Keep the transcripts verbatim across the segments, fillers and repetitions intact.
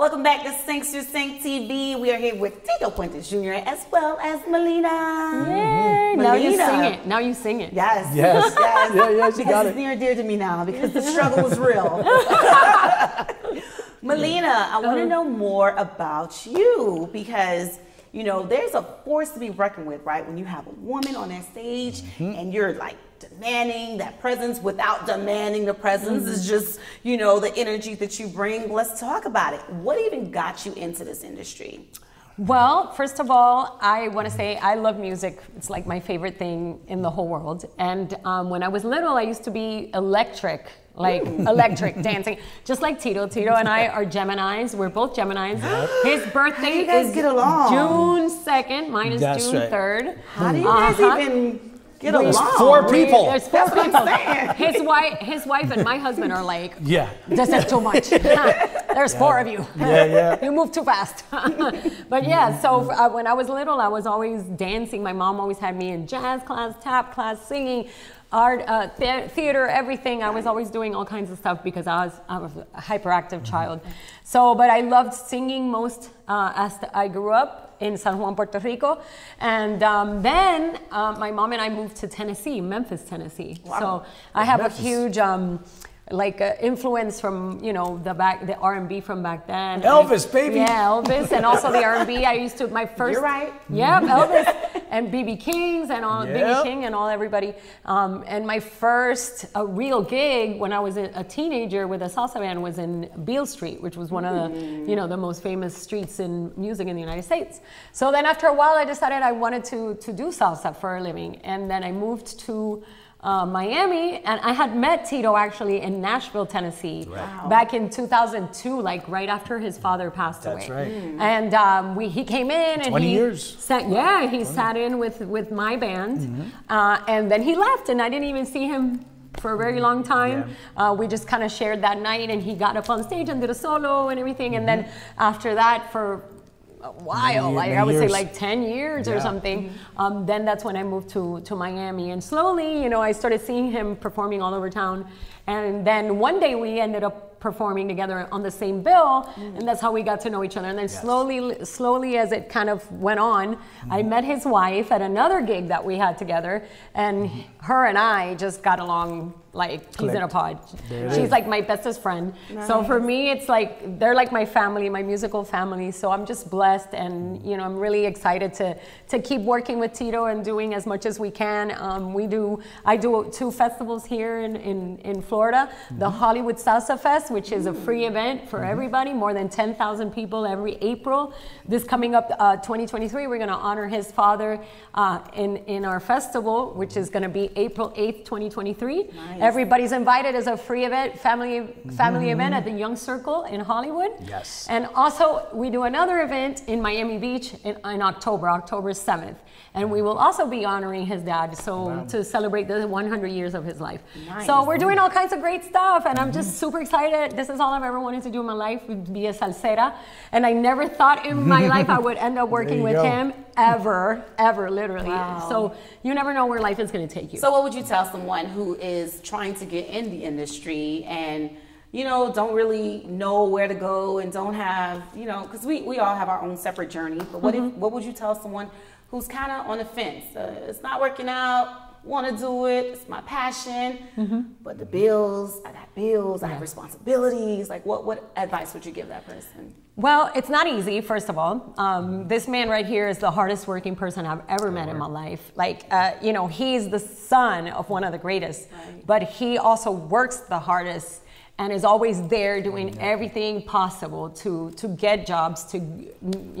Welcome back to Sinks Your Sink T V. We are here with Tito Puente Junior as well as Melina. Yay! Melina. Now you sing it. Now you sing it. Yes. Yes. Yes. Yeah, yeah, she got it. It's near and dear to me now because the struggle was real. Melina, I want to know more about you because, you know, there's a force to be reckoned with, right? When you have a woman on that stage mm-hmm. and you're like demanding that presence without demanding the presence. Mm-hmm. It's just, you know, the energy that you bring. Let's talk about it. What even got you into this industry? Well, first of all, I want to say I love music. It's like my favorite thing in the whole world. And um, when I was little, I used to be electric. Like electric dancing, just like Tito. Tito and I are Geminis. We're both Geminis. Yep. His birthday How do you guys is get along? June second. Mine is That's June third. Right. How do you guys uh-huh. even get there's along? Four people. There's four That's people. His wife, his wife, and my husband are like, yeah, this is too much. There's yeah. four of you. Yeah, yeah. You move too fast. But yeah, so uh, when I was little, I was always dancing. My mom always had me in jazz class, tap class, singing. Art, uh, the theater, everything. I was always doing all kinds of stuff because I was, I was a hyperactive child. So, but I loved singing most uh, as the, I grew up in San Juan, Puerto Rico. And um, then uh, my mom and I moved to Tennessee, Memphis, Tennessee. Wow. So I have Memphis. a huge um, like uh, influence from, you know, the back, the R and B from back then. Elvis, I, baby. Yeah, Elvis, and also the R and B. I used to, my first. You're right. Yeah, Elvis and B B Kings and all, yep. B B King and all everybody. Um, and my first uh, real gig when I was a, a teenager with a salsa band was in Beale Street, which was one of the, you know, the most famous streets in music in the United States. So then after a while, I decided I wanted to, to do salsa for a living. And then I moved to Uh, Miami, and I had met Tito actually in Nashville, Tennessee, wow. back in two thousand two, like right after his father passed That's away. That's right. Mm. And um, we, he came in and he years. Sat, yeah, he twenty. Sat in with with my band, mm-hmm. uh, and then he left, and I didn't even see him for a very long time. Yeah. Uh, we just kind of shared that night, and he got up on stage and did a solo and everything, mm-hmm. and then after that for a while, like I would years. say like ten years yeah. or something. Um, then that's when I moved to, to Miami, and slowly, you know, I started seeing him performing all over town. And then one day we ended up performing together on the same bill, mm. and that's how we got to know each other. And then yes. slowly, slowly as it kind of went on, mm. I met his wife at another gig that we had together, and mm. her and I just got along like peas in a pod. There She's is. like my bestest friend. Nice. So for me, it's like, they're like my family, my musical family. So I'm just blessed, and you know, I'm really excited to to keep working with Tito and doing as much as we can. Um, we do, I do two festivals here in, in, in Florida, mm-hmm. the Hollywood Salsa Fest, which is a free event for mm-hmm. everybody, more than ten thousand people every April. This coming up uh, twenty twenty-three, we're gonna honor his father uh, in, in our festival, which is gonna be April eighth, twenty twenty-three. Nice. Everybody's invited as a free event, family family mm-hmm. event at the Young Circle in Hollywood. Yes. And also we do another event in Miami Beach in, in October, October seventh. And we will also be honoring his dad, so wow. to celebrate the one hundred years of his life. Nice. So we're doing all kinds of great stuff, and mm-hmm. I'm just super excited. This is all I've ever wanted to do in my life, be a salsera. And I never thought in my life I would end up working with go. him ever, ever, literally. Wow. So you never know where life is going to take you. So what would you tell someone who is trying to get in the industry and, you know, don't really know where to go and don't have, you know, because we, we all have our own separate journey. But what, mm-hmm. if, what would you tell someone who's kind of on the fence? Uh, it's not working out, want to do it, it's my passion, mm-hmm. but the bills, I got bills, yeah. I have responsibilities. Like what, what advice would you give that person? Well, it's not easy, first of all. Um, this man right here is the hardest working person I've ever met in my life. Like, uh, you know, he's the son of one of the greatest, right. but he also works the hardest and is always there doing everything possible to, to get jobs, to,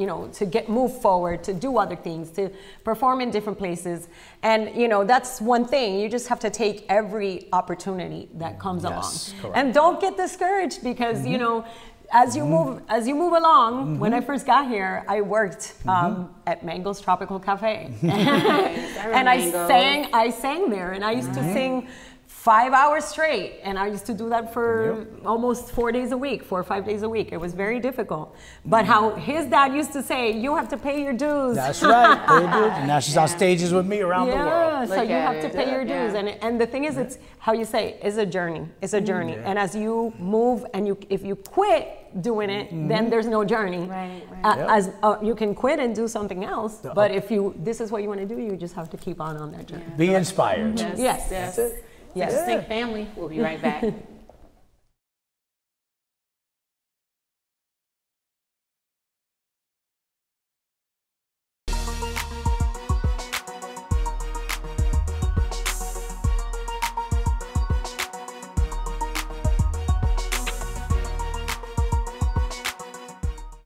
you know, to get move forward, to do other things, to perform in different places. And, you know, that's one thing. You just have to take every opportunity that comes yes, along. Correct. And don't get discouraged because, mm-hmm. you know, As you move, as you move along, mm-hmm. when I first got here, I worked um, mm-hmm. at Mango's Tropical Cafe, and I sang, I sang there, and I used right. to sing five hours straight. And I used to do that for yep. almost four days a week, four or five days a week. It was very difficult. But how his dad used to say, you have to pay your dues. That's right. Pay dues. And now she's yeah. on stages with me around yeah. the world. So like, you have to pay yeah. your dues. Yeah. And, and the thing is, it's how you say, it's a journey. It's a journey. Yeah. And as you move and you, if you quit doing it, mm-hmm. then there's no journey. Right, right. Uh, yep. As uh, you can quit and do something else, uh-oh. But if you this is what you want to do, you just have to keep on on that journey. Yeah. Be inspired. Yes, yes. yes. yes. yes. Yeah. Think family. We'll be right back.